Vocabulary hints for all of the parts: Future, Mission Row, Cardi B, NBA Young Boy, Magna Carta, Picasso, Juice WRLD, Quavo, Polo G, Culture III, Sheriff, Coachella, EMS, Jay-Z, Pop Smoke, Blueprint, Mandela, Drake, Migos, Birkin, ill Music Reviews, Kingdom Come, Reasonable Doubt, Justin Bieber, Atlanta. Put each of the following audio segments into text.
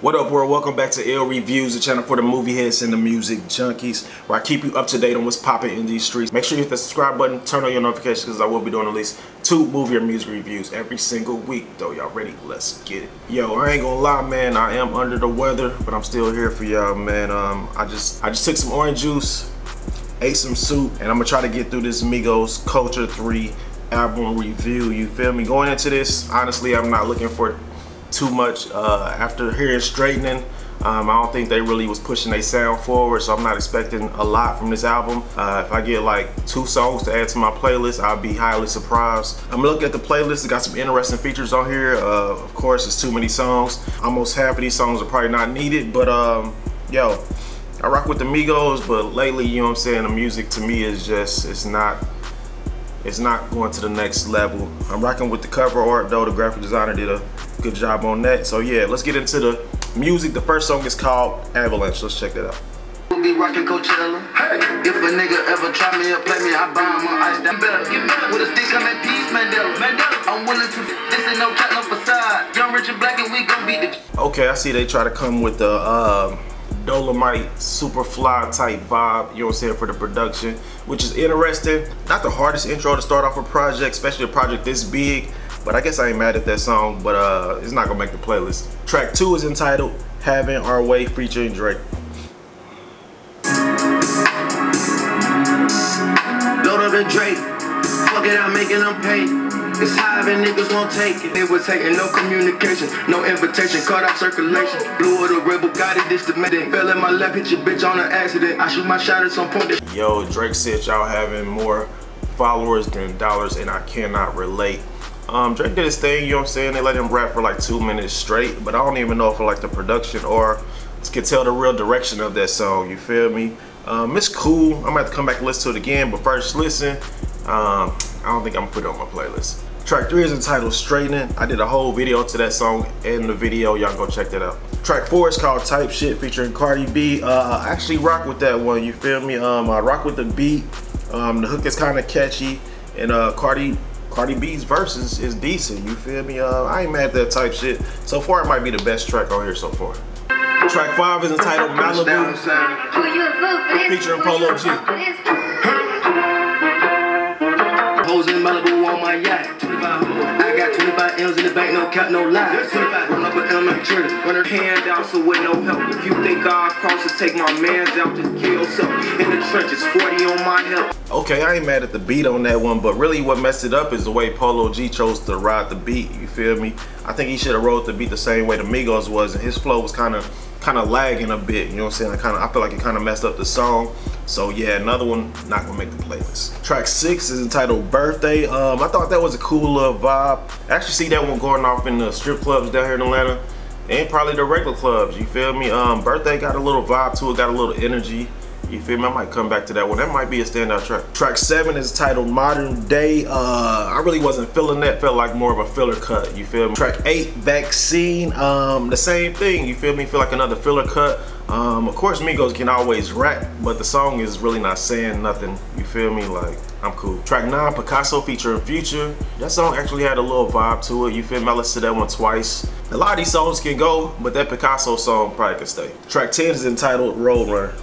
What up, world? Welcome back to L Reviews, the channel for the movie heads and the music junkies, where I keep you up to date on what's popping in these streets. Make sure you hit the subscribe button, turn on your notifications, because I will be doing at least 2 movie or music reviews every single week. Though, y'all ready? Let's get it. Yo, I ain't gonna lie, man. I am under the weather, but I'm still here for y'all, man. I just took some orange juice, ate some soup, and I'm gonna try to get through this Migos Culture 3 album review. You feel me? Going into this, honestly, I'm not looking for too much. After hearing Straightening, I don't think they really was pushing their sound forward, so I'm not expecting a lot from this album. If I get like 2 songs to add to my playlist, I'll be highly surprised. I'm looking at the playlist, it got some interesting features on here. Of course, it's too many songs. Almost half of these songs are probably not needed, but yo, I rock with the Migos, but lately, you know what I'm saying, the music to me is just, it's not going to the next level. I'm rocking with the cover art though. The graphic designer did a good job on that. So yeah, let's get into the music. The first song is called Avalanche. Let's check that out. We'll be rocking Coachella. Hey. If a nigga ever try me or play me, I buy him on ice. That better. With a stick, I'm at peace, Mandela. I'm willing to. This ain't no cat, no facade. Young, rich, and black, and we gon' beat the. Okay, I see they try to come with the Dolomite super fly type vibe, you know what I'm saying, for the production, which is interesting. Not the hardest intro to start off a project, especially a project this big, but I guess I ain't mad at that song, but it's not gonna make the playlist. Track 2 is entitled Having Our Way featuring Drake. Load up the Drake, fuck it, I'm making them pay. It's high and niggas won't take it. They was taking no communication, no invitation, cut off circulation. Blew it a rebel, got it, this the medic. Fell in my lap, hit your bitch on an accident. I shoot my shot at some point. Yo, Drake said y'all having more followers than dollars, and I cannot relate. Drake did his thing, you know what I'm saying? They let him rap for like 2 minutes straight, but I don't even know if I like the production or can tell the real direction of that song, you feel me? It's cool. I'm gonna have to come back and listen to it again, but first listen. I don't think I'm gonna put it on my playlist. Track 3 is entitled Straightening. I did a whole video to that song and the video. Y'all go check that out. Track 4 is called Type Shit featuring Cardi B. I actually rock with that one, you feel me? I rock with the beat. The hook is kind of catchy. And Cardi B's verse is decent, you feel me? I ain't mad at that Type Shit. So far, it might be the best track on here so far. Track 5 is entitled Malibu featuring Polo G. In Malibu on my yacht. I got 25 M's in the bank, no cap, no lie. Run up an M and drink, run her hand out, so with no help. If you think I'll cross and take my man's out, just kill yourself. In the trenches, 40 on my help. Okay, I ain't mad at the beat on that one, but really what messed it up is the way Polo G chose to ride the beat, you feel me? I think he should have rode the beat the same way the Migos was, and his flow was kind of lagging a bit, you know what I'm saying? I feel like it kind of messed up the song. So yeah, another one not gonna make the playlist. Track 6 is entitled Birthday. I thought that was a cool little vibe. I actually see that one going off in the strip clubs down here in Atlanta and probably the regular clubs, you feel me? Birthday got a little vibe to it, got a little energy, you feel me? I might come back to that one. That might be a standout track. Track 7 is titled Modern Day. I really wasn't feeling that. Felt like more of a filler cut, you feel me? Track 8, Vaccine. The same thing, you feel me? Feel like another filler cut. Of course, Migos can always rap, but the song is really not saying nothing, you feel me? Like, I'm cool. Track 9, Picasso featuring Future. That song actually had a little vibe to it, you feel me? I listened to that one twice. A lot of these songs can go, but that Picasso song probably can stay. Track 10 is entitled Road Runner.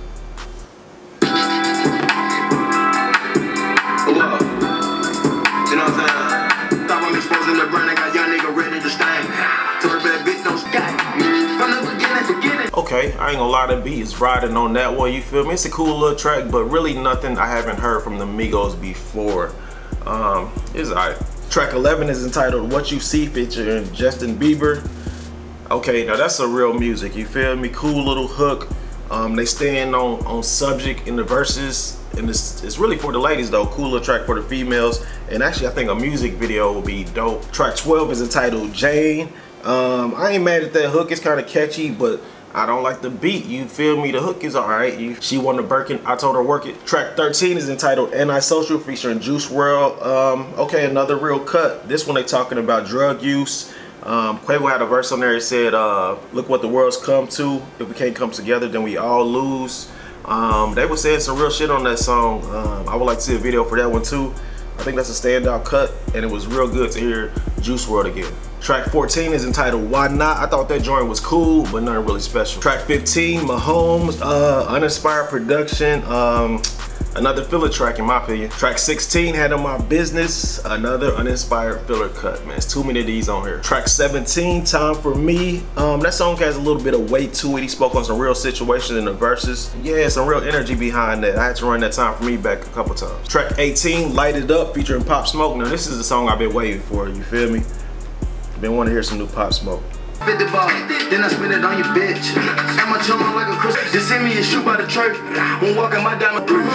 Okay, I ain't gonna lie, that beat is riding on that one, you feel me? It's a cool little track, but really nothing I haven't heard from the Migos before. It's alright. Track 11 is entitled What You See featuring Justin Bieber. Okay, now that's some real music, you feel me? Cool little hook. They stand on subject in the verses, and it's really for the ladies though. Cool little track for the females, and actually I think a music video will be dope. Track 12 is entitled Jane. I ain't mad at that hook, it's kind of catchy, but I don't like the beat, you feel me? The hook is alright. She won the Birkin, I told her work it. Track 13 is entitled Antisocial featuring Juice WRLD. Okay, another real cut. This one they talking about drug use. Quavo had a verse on there, he said, look what the world's come to. If we can't come together, then we all lose. They were saying some real shit on that song. I would like to see a video for that one too. I think that's a standout cut, and it was real good to hear Juice WRLD again. Track 14 is entitled Why Not. I thought that joint was cool, but nothing really special. Track 15, Mahomes, uninspired production, another filler track in my opinion. Track 16, Handle My Business, another uninspired filler cut, man. It's too many of these on here. Track 17, Time For Me. That song has a little bit of weight to it. He spoke on some real situations in the verses. Yeah, some real energy behind that. I had to run that Time For Me back a couple times. Track 18, Light It Up featuring Pop Smoke. Now this is the song I've been waiting for, you feel me? Been wanting to hear some new Pop Smoke. Fit the ball, then I spin it on your bitch. I'm a chillin' like a Christmas. They send me a shoe by the church. When walking my diamond proof.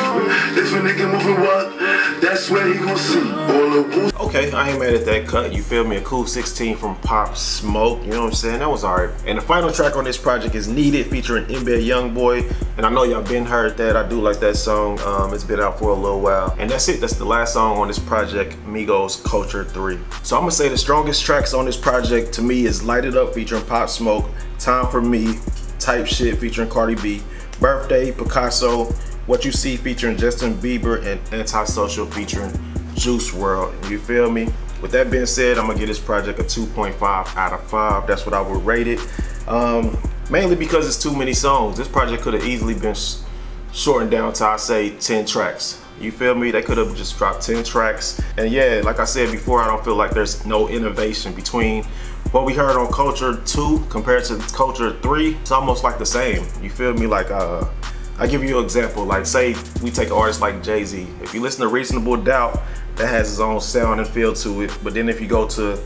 This when they can move it up. That's where he gon' see all the. Okay, I ain't mad at that cut, you feel me? A cool 16 from Pop Smoke, you know what I'm saying? That was alright. And the final track on this project is Needed featuring NBA Young Boy. And I know y'all been heard that. I do like that song. It's been out for a little while. And that's it. That's the last song on this project, Migos Culture 3. So I'm gonna say the strongest tracks on this project to me is Light It Up featuring Pop Smoke, Time For Me, Type Shit featuring Cardi B, Birthday, Picasso, What You See featuring Justin Bieber, and Antisocial featuring Juice WRLD. You feel me? With that being said, I'm gonna give this project a 2.5 out of 5. That's what I would rate it. Mainly because it's too many songs. This project could have easily been shortened down to, I say, 10 tracks. You feel me? They could have just dropped 10 tracks. And yeah, like I said before, I don't feel like there's no innovation between what we heard on Culture 2 compared to Culture 3. It's almost like the same. You feel me? Like, I give you an example. Like, say we take artists like Jay-Z. If you listen to Reasonable Doubt, that has its own sound and feel to it. But then if you go to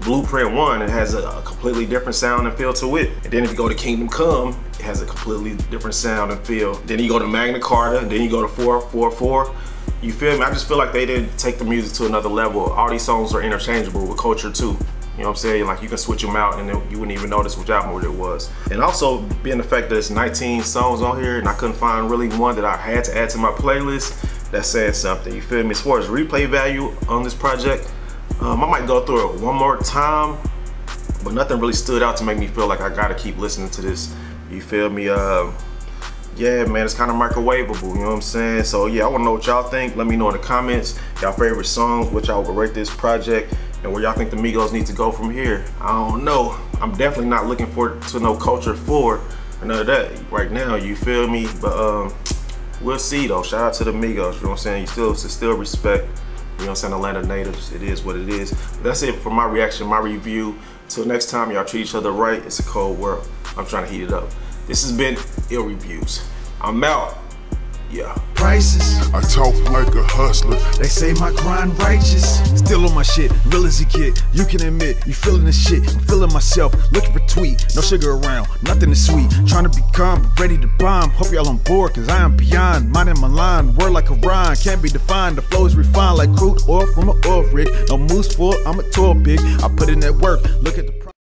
Blueprint 1, it has a completely different sound and feel to it. And then if you go to Kingdom Come, it has a completely different sound and feel. Then you go to Magna Carta, then you go to 4:44. You feel me? I just feel like they didn't take the music to another level. All these songs are interchangeable with Culture 2. You know what I'm saying? Like, you can switch them out and then you wouldn't even notice which album it was. And also, being the fact that there's 19 songs on here and I couldn't find really one that I had to add to my playlist, that's saying something, you feel me? As far as replay value on this project, I might go through it one more time, but nothing really stood out to make me feel like I gotta keep listening to this, you feel me? Yeah, man, it's kind of microwavable, you know what I'm saying? So yeah, I wanna know what y'all think. Let me know in the comments, y'all favorite songs, which y'all would rate this project, and where y'all think the Migos need to go from here. I don't know. I'm definitely not looking forward to no Culture 4 or none of that right now, you feel me? But we'll see though. Shout out to the Migos, you know what I'm saying? You still respect, you know what I'm saying, Atlanta natives. It is what it is. But that's it for my reaction, my review. Till next time, y'all treat each other right. It's a cold world. I'm trying to heat it up. This has been Ill Reviews. I'm out. Yeah. Prices. I talk like a hustler. They say my grind righteous. Still on my shit, real as you get. You can admit, you feeling this shit. I'm feeling myself, looking for tweet. No sugar around, nothing is sweet. Trying to be calm, but ready to bomb. Hope y'all on board, cause I am beyond. Minding my line, word like a rhyme. Can't be defined, the flow is refined like crude oil from an oil rig. No moose full, I'm a tour big. I put in that work, look at the